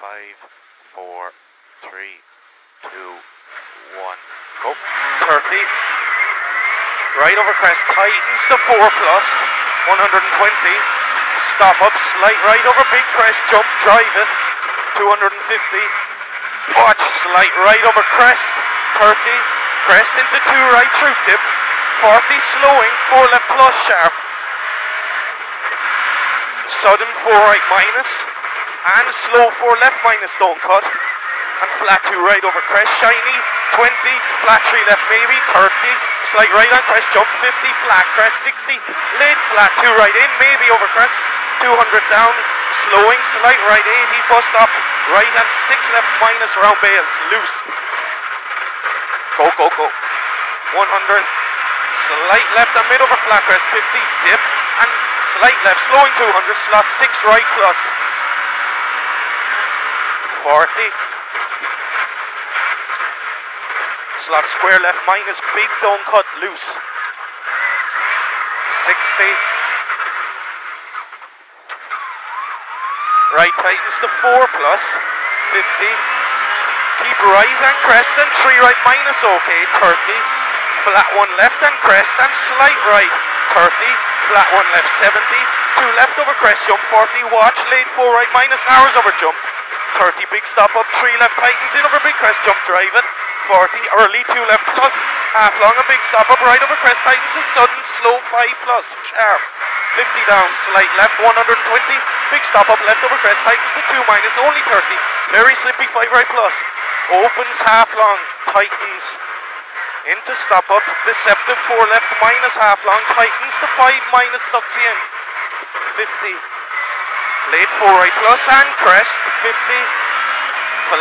5, 4, 3, 2, 1, go. 30. Right over crest, tightens to 4+, 120. Stop up, slight right over big crest, jump, drive it, 250. Watch, slight right over crest, 30. Crest into 2 right through dip, 40 slowing, 4 left plus sharp. Sudden 4 right minus, and slow 4 left minus, don't cut. And flat 2 right over crest, shiny, 20, flat 3 left maybe, 30, slight right on crest, jump 50, flat crest 60, lid, flat 2 right in, maybe over crest, 200 down, slowing, slight right 80, bust up, right and 6 left minus round bales, loose. Go, go, go. 100, slight left and mid over flat crest, 50, dip, and slight left, slowing 200, slot 6 right plus, 40. Slot square left minus, big down cut, loose. 60. Right tightens to 4+, 50. Keep right and crest and 3 right minus, okay, 30. Flat 1 left and crest and slight right, 30. Flat 1 left, 70. 2 left over crest, jump, 40. Watch, lane 4 right minus, narrows over jump. 30, big stop up, 3 left tightens in over big crest, jump, drive it. 40, early 2 left plus, half long and big stop up, right over crest tightens a sudden slow 5+, sharp, 50 down, slight left, 120, big stop up, left over crest tightens to 2 minus, only 30, very slippy 5 right plus, opens half long, tightens into stop up, deceptive 4 left minus half long, tightens to 5 minus, sucks in, 50, late 4 right plus and crest, 50,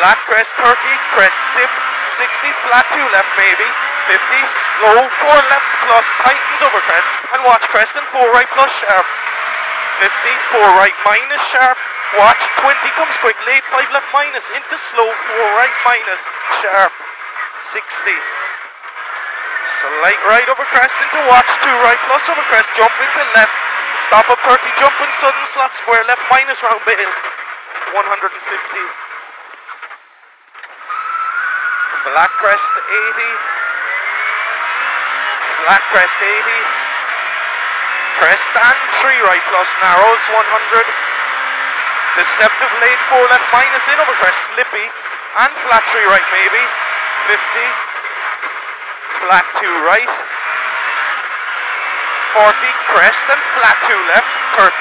flat crest 30, crest dip, 60, flat 2 left maybe, 50, slow, 4 left plus, tightens over crest, and watch crest and 4 right plus sharp, 50, 4 right minus sharp, watch, 20 comes quick, late 5 left minus, into slow, 4 right minus, sharp, 60, slight right over crest, into watch, 2 right plus over crest, jump into left, stop up 30, jump in sudden slot square, left minus round bale, 150, flat crest 80, flat crest 80, crest and 3 right plus narrows 100, deceptive late 4 left minus in over crest, slippy and flat 3 right maybe, 50, flat 2 right, 40, crest and flat 2 left, 30,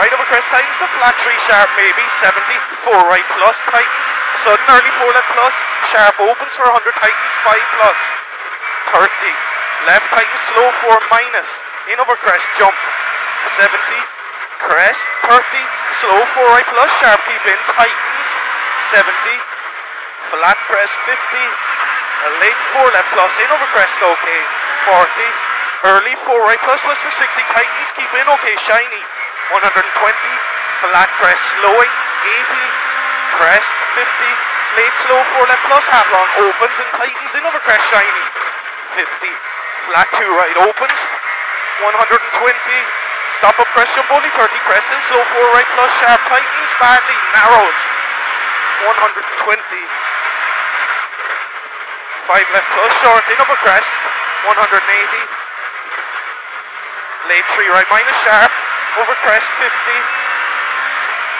right over crest tightens to flat 3 sharp maybe, 70, 4 right plus tightens, sudden early 4 left plus, sharp opens for 100, tightens 5 plus, 30, left tightens slow 4 minus, in over crest jump, 70, crest 30, slow 4 right plus, sharp keep in, tightens 70, flat crest 50, a late 4 left plus, in over crest okay, 40, early 4 right plus plus for 60, tightens keep in okay, shiny, 120, flat crest slowing, 80, crest 50, late slow 4 left plus half long, opens and tightens in over crest shiny, 50, flat 2 right opens, 120, stop up crest jump only 30, crest in slow 4 right plus sharp, tightens badly, narrows, 120, 5 left plus short in over crest, 180, late 3 right minus sharp, over crest 50,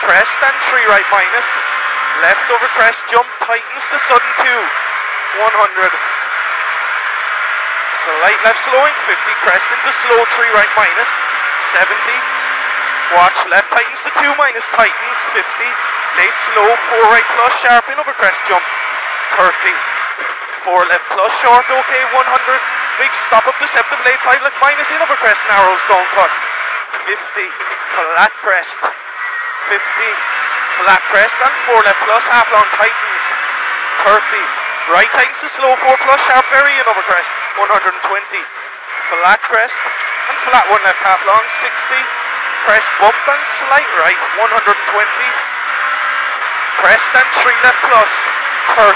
crest and 3 right minus, left over crest, jump, tightens to sudden 2, 100, slight left slowing, 50, crest into slow 3 right minus, 70, watch, left tightens to 2 minus, tightens, 50, late slow, 4 right plus, sharp in over crest, jump, 30, 4 left plus, short, okay, 100, big stop up, deceptive, late 5 left minus, in over crest, narrows, down cut, 50, flat crest, 50, flat crest and 4 left plus, half long tightens, 30, right tightens to slow 4 plus, sharp very in over crest, 120, flat crest and flat 1 left half long, 60, crest bump and slight right, 120, crest and 3 left plus, 30,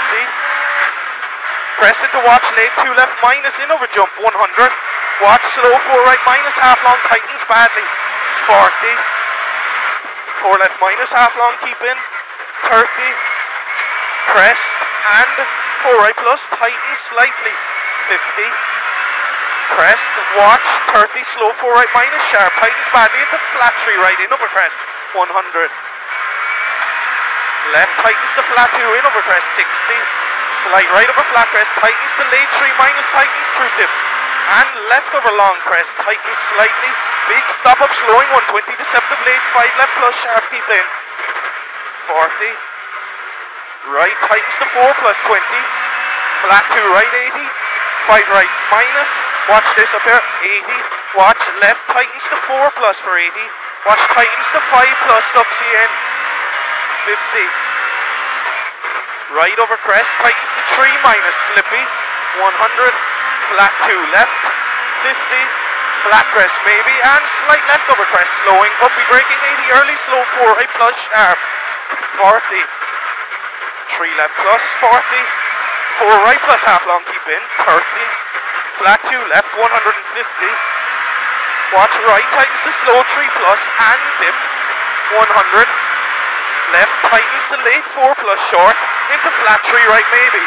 crest into watch late 2 left minus in over jump, 100, watch slow 4 right minus half long tightens badly, 40, 4 left minus half long keep in, 30, pressed, and four-right plus, tighten slightly, 50, pressed, watch, 30, slow, four-right minus, sharp, tightens badly into flat three-right, in over press, 100, left, tightens the flat two, in over press, 60, slide right over flat press, tightens the late three minus, tightens through dip, and left over long press, tightens slightly, big stop up, slowing 120, deceptive late, five left plus, sharp, keep in, 40, right, tightens the four plus 20, flat two right, 80, five right minus, watch this up here, 80, watch left, tightens the four plus for 80, watch tightens the five plus, sucks you in, 50, right over crest, tightens the three minus, slippy, 100, flat two left, 50, flat crest maybe, and slight left over crest, slowing, uppy breaking 80, early slow four, right plus sharp, 40, three left plus, 40, four right plus half long, keep in, 30, flat two left, 150, watch right, tightens the slow three plus, and dip, 100, left, tightens the late four plus short, into flat three right maybe,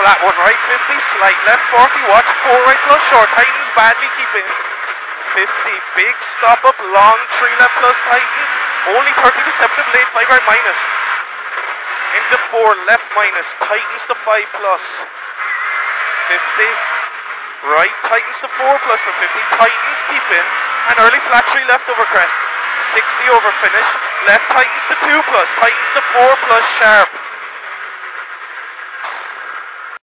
80, flat one right, 50, slight left, 40, watch four right plus short, tightens badly, keep in, 50, big stop up, long three left plus tightens, only 30 deceptive late five right minus, into four left minus, tightens the five plus, 50, right, tightens the four plus for 50, tightens, keep in, and early flat three left over crest, 60 over finish, left tightens the two plus, tightens the four plus sharp,